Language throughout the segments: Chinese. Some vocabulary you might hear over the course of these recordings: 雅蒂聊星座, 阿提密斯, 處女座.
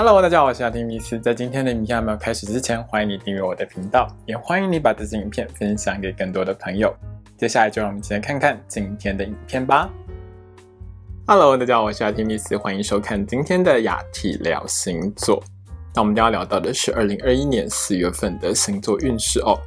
Hello， 大家好，我是阿丁密斯。在今天的影片还没有开始之前，欢迎你订阅我的频道，也欢迎你把这支影片分享给更多的朋友。接下来就让我们一起来看看今天的影片吧。Hello， 大家好，我是阿丁密斯，欢迎收看今天的雅蒂聊星座。那我们今天要聊到的是2021年4月份的星座运势哦。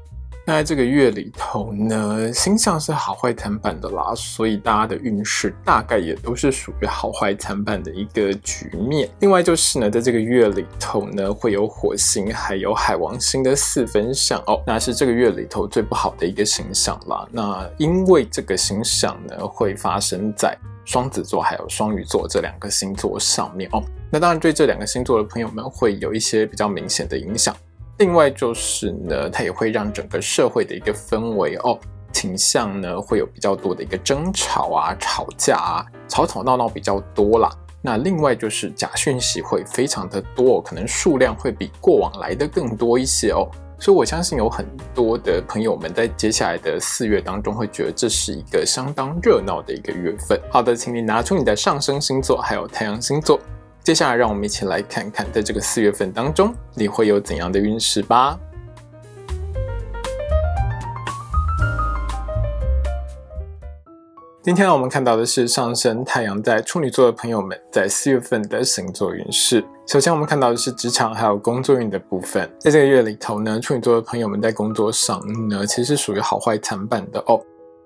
那在这个月里头呢，星象是好坏参半的啦，所以大家的运势大概也都是属于好坏参半的一个局面。另外就是呢，在这个月里头呢，会有火星还有海王星的4分相哦，那是这个月里头最不好的一个星象啦。那因为这个星象呢，会发生在双子座还有双鱼座这两个星座上面哦。那当然对这两个星座的朋友们会有一些比较明显的影响。另外就是呢，它也会让整个社会的一个氛围哦，倾向呢会有比较多的一个争吵啊、吵架啊、吵吵闹闹比较多啦。那另外就是假讯息会非常的多哦，可能数量会比过往来的更多一些哦。所以我相信有很多的朋友们在接下来的4月当中会觉得这是一个相当热闹的一个月份。好的，请你拿出你的上升星座还有太阳星座。接下来让我们一起来看看在这个4月份当中你会有怎样的运势吧。今天我们看到的是上升太阳在处女座的朋友们在4月份的星座运势。首先我们看到的是职场还有工作运的部分。在这个月里头呢，处女座的朋友们在工作上呢其实属于好坏参半的哦。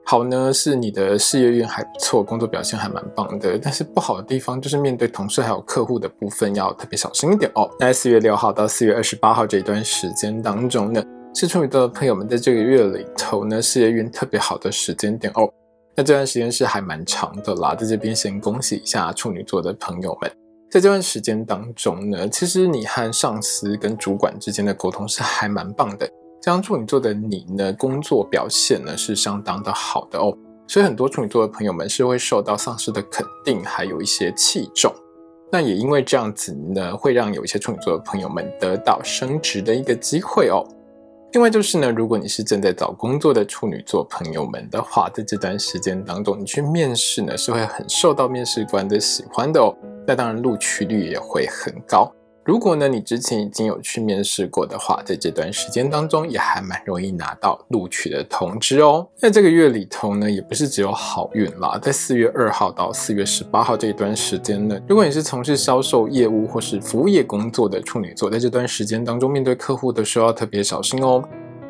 好呢，是你的事业运还不错，工作表现还蛮棒的，但是不好的地方就是面对同事还有客户的部分要特别小心一点哦。那在4月6号到4月28号这一段时间当中呢，是处女座的朋友们在这个月里头呢事业运特别好的时间点哦。那这段时间是还蛮长的啦，在这边先恭喜一下处女座的朋友们。在这段时间当中呢，其实你和上司跟主管之间的沟通是还蛮棒的。像处女座的你呢，工作表现呢是相当的好的哦，所以很多处女座的朋友们是会受到上司的肯定，还有一些器重。那也因为这样子呢，会让有一些处女座的朋友们得到升职的一个机会哦。另外就是呢，如果你是正在找工作的处女座朋友们的话，在这段时间当中，你去面试呢是会很受到面试官的喜欢的哦。那当然录取率也会很高。如果呢，你之前已经有去面试过的话，在这段时间当中也还蛮容易拿到录取的通知哦。在这个月里头呢，也不是只有好运啦。在4月2号到4月18号这一段时间呢，如果你是从事销售业务或是服务业工作的处女座，在这段时间当中面对客户的时候要特别小心哦。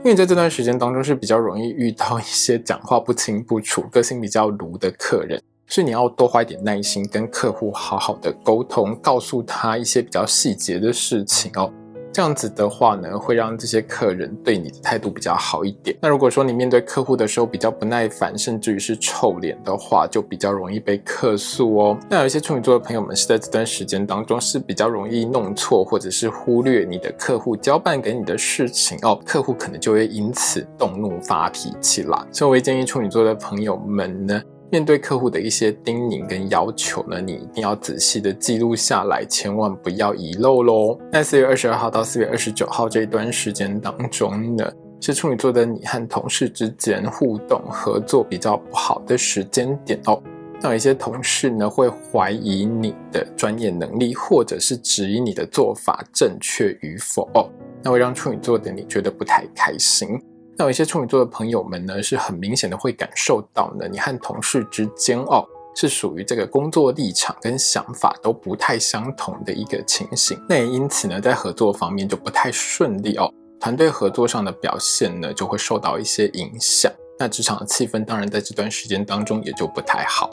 因为在这段时间当中是比较容易遇到一些讲话不清不楚、个性比较鲁的客人。所以你要多花一点耐心跟客户好好的沟通，告诉他一些比较细节的事情哦。这样子的话呢，会让这些客人对你的态度比较好一点。那如果说你面对客户的时候比较不耐烦，甚至于是臭脸的话，就比较容易被客诉哦。那有一些处女座的朋友们是在这段时间当中是比较容易弄错，或者是忽略你的客户交办给你的事情哦，客户可能就会因此动怒发脾气啦。所以我会建议处女座的朋友们呢，面对客户的一些叮咛跟要求呢，你一定要仔细的记录下来，千万不要遗漏咯。在4月22号到4月29号这一段时间当中呢，是处女座的你和同事之间互动合作比较不好的时间点哦。那有一些同事呢会怀疑你的专业能力，或者是质疑你的做法正确与否哦，那会让处女座的你觉得不太开心。那有一些处女座的朋友们呢，是很明显的会感受到呢，你和同事之间哦，是属于这个工作立场跟想法都不太相同的一个情形。那也因此呢，在合作方面就不太顺利哦，团队合作上的表现呢，就会受到一些影响。那职场的气氛当然在这段时间当中也就不太好。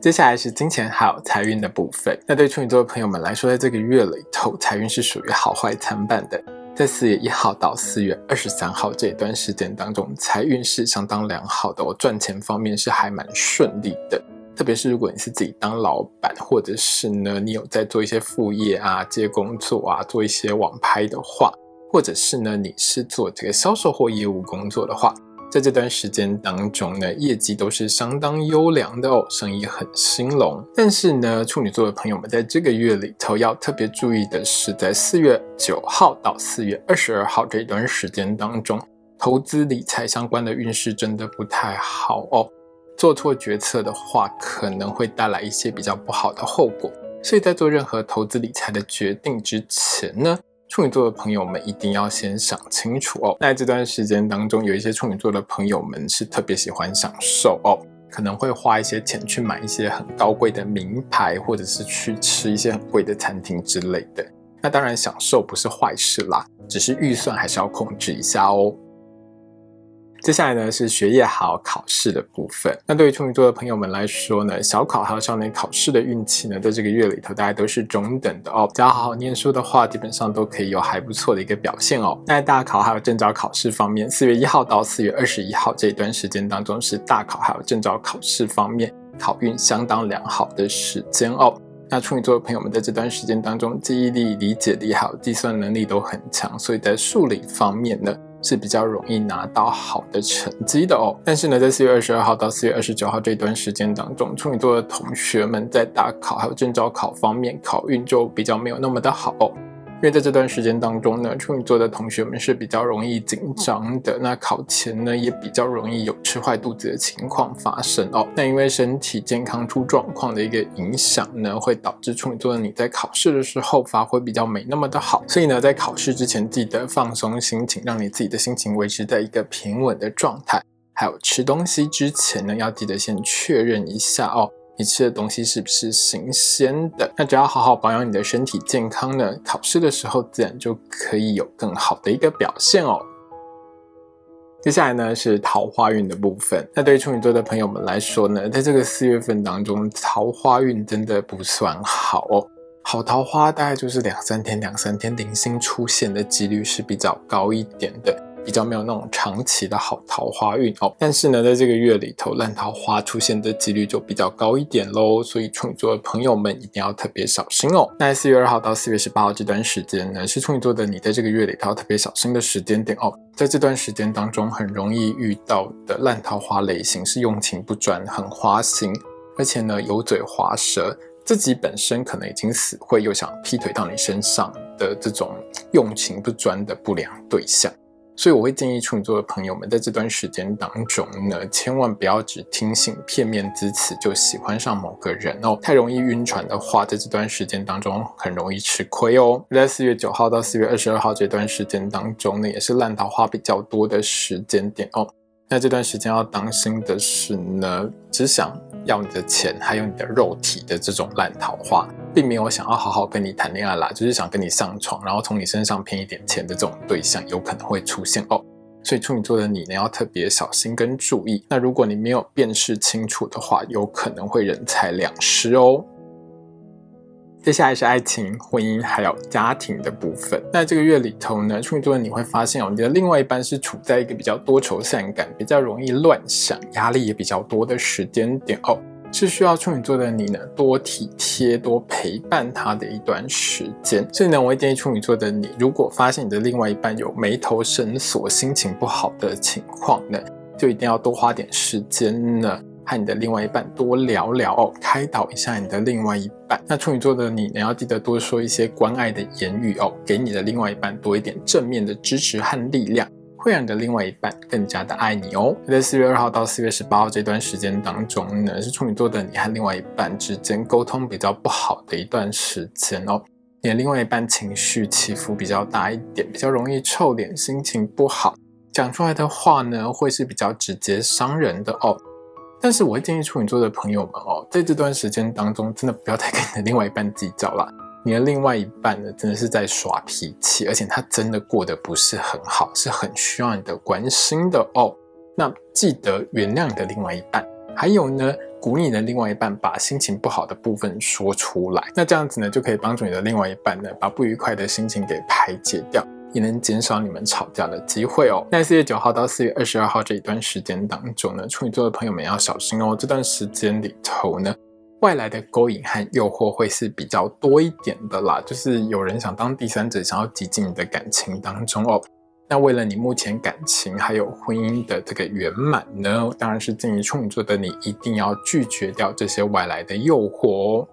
接下来是金钱还有财运的部分。那对处女座的朋友们来说，在这个月里头，财运是属于好坏参半的。在4月1号到4月23号这一段时间当中，财运是相当良好的哦，赚钱方面是还蛮顺利的。特别是如果你是自己当老板，或者是呢你有在做一些副业啊、接工作啊、做一些网拍的话，或者是呢你是做这个销售或业务工作的话，在这段时间当中呢，业绩都是相当优良的哦，生意很兴隆。但是呢，处女座的朋友们在这个月里头要特别注意的是，在4月9号到4月22号这一段时间当中，投资理财相关的运势真的不太好哦，做错决策的话可能会带来一些比较不好的后果。所以在做任何投资理财的决定之前呢，处女座的朋友们一定要先想清楚哦。在这段时间当中，有一些处女座的朋友们是特别喜欢享受哦，可能会花一些钱去买一些很高贵的名牌，或者是去吃一些很贵的餐厅之类的。那当然享受不是坏事啦，只是预算还是要控制一下哦。接下来呢是学业还有考试的部分。那对于处女座的朋友们来说呢，小考还有少年考试的运气呢，在这个月里头大概都是中等的哦。只要好好念书的话，基本上都可以有还不错的一个表现哦。那在大考还有证照考试方面，4月1号到4月21号这一段时间当中，是大考还有证照考试方面考运相当良好的时间哦。那处女座的朋友们在这段时间当中，记忆力、理解力还有计算能力都很强，所以在数理方面呢是比较容易拿到好的成绩的哦。但是呢，在4月22号到4月29号这段时间当中，处女座的同学们在大考还有证照考方面考运就比较没有那么的好哦。因为在这段时间当中呢，处女座的同学们是比较容易紧张的，那考前呢也比较容易有吃坏肚子的情况发生哦。那因为身体健康出状况的一个影响呢，会导致处女座的你在考试的时候发挥比较没那么的好，所以呢在考试之前记得放松心情，让你自己的心情维持在一个平稳的状态。还有吃东西之前呢，要记得先确认一下哦，你吃的东西是不是新鲜的。那只要好好保养你的身体健康呢，考试的时候自然就可以有更好的一个表现哦。接下来呢是桃花运的部分。那对于处女座的朋友们来说呢，在这个4月份当中，桃花运真的不算好哦。好桃花大概就是两三天零星出现的几率是比较高一点的，比较没有那种长期的好桃花运哦。但是呢，在这个月里头，烂桃花出现的几率就比较高一点咯，所以处女座的朋友们一定要特别小心哦。那4月2号到4月18号这段时间呢，是处女座的你在这个月里头特别小心的时间点哦。在这段时间当中，很容易遇到的烂桃花类型是用情不专，很花心，而且呢油嘴滑舌，自己本身可能已经死会又想劈腿到你身上的这种用情不专的不良对象。所以我会建议处女座的朋友们在这段时间当中呢，千万不要只听信片面之词就喜欢上某个人哦，太容易晕船的话，在这段时间当中很容易吃亏哦。在4月9号到4月22号这段时间当中呢，也是烂桃花比较多的时间点哦。那这段时间要当心的是呢，只想要你的钱还有你的肉体的这种烂桃花，并没有想要好好跟你谈恋爱啦，就是想跟你上床，然后从你身上骗一点钱的这种对象有可能会出现哦。所以处女座的你呢，要特别小心跟注意。那如果你没有辨识清楚的话，有可能会人财两失哦。接下来是爱情、婚姻还有家庭的部分。那这个月里头呢，处女座的你会发现哦，你的另外一半是处在一个比较多愁善感、比较容易乱想、压力也比较多的时间点哦，是需要处女座的你呢多体贴、多陪伴他的一段时间。所以呢，我会建议处女座的你，如果发现你的另外一半有眉头深锁、心情不好的情况呢，就一定要多花点时间呢和你的另外一半多聊聊哦，开导一下你的另外一半。那处女座的你要记得多说一些关爱的言语哦，给你的另外一半多一点正面的支持和力量，会让你的另外一半更加的爱你哦。在4月2号到4月18号这段时间当中呢，是处女座的你和另外一半之间沟通比较不好的一段时间哦。你的另外一半情绪起伏比较大一点，比较容易臭脸，心情不好，讲出来的话呢会是比较直接伤人的哦。但是我会建议处女座的朋友们哦，在这段时间当中，真的不要再跟你的另外一半计较啦。你的另外一半呢，真的是在耍脾气，而且他真的过得不是很好，是很需要你的关心的哦。那记得原谅你的另外一半，还有呢，鼓励你的另外一半把心情不好的部分说出来。那这样子呢，就可以帮助你的另外一半呢，把不愉快的心情给排解掉，也能减少你们吵架的机会哦。在4月9号到4月22号这一段时间当中呢，处女座的朋友们要小心哦。这段时间里头呢，外来的勾引和诱惑会是比较多一点的啦，就是有人想当第三者，想要挤进你的感情当中哦。那为了你目前感情还有婚姻的这个圆满呢，当然是建议处女座的你一定要拒绝掉这些外来的诱惑哦。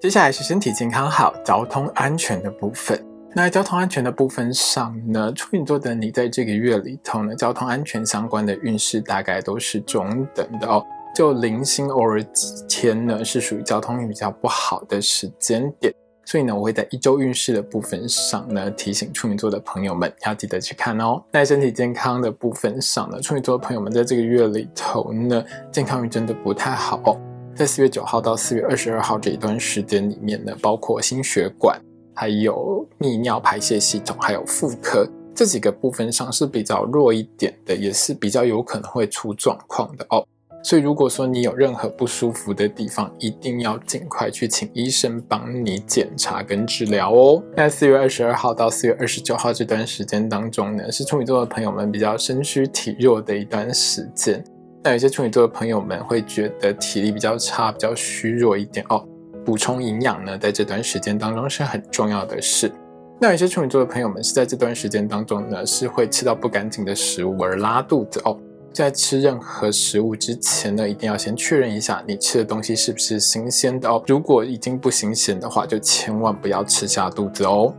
接下来是身体健康好、交通安全的部分。那在交通安全的部分上呢，处女座的你在这个月里头呢，交通安全相关的运势大概都是中等的哦。就零星偶尔几天呢，是属于交通运比较不好的时间点。 所以呢，我会在一周运势的部分上呢，提醒处女座的朋友们要记得去看哦。在身体健康的部分上呢，处女座的朋友们在这个月里头呢，健康运真的不太好哦。在4月9号到4月22号这一段时间里面呢，包括心血管、还有泌尿排泄系统、还有妇科这几个部分上是比较弱一点的，也是比较有可能会出状况的哦。 所以，如果说你有任何不舒服的地方，一定要尽快去请医生帮你检查跟治疗哦。那4月22号到4月29号这段时间当中呢，是处女座的朋友们比较身虚体弱的一段时间。那有些处女座的朋友们会觉得体力比较差、比较虚弱一点哦。补充营养呢，在这段时间当中是很重要的事。那有些处女座的朋友们是在这段时间当中呢，是会吃到不干净的食物而拉肚子哦。 在吃任何食物之前呢，一定要先确认一下你吃的东西是不是新鲜的哦。如果已经不新鲜的话，就千万不要吃下肚子哦。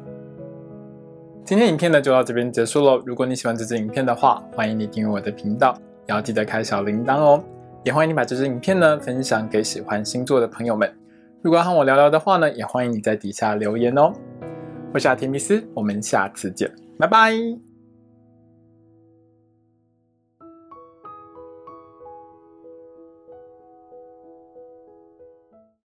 今天影片呢就到这边结束喽。如果你喜欢这支影片的话，欢迎你订阅我的频道，也要记得开小铃铛哦。也欢迎你把这支影片呢分享给喜欢星座的朋友们。如果要和我聊聊的话呢，也欢迎你在底下留言哦。我是阿提密斯，我们下次见，拜拜。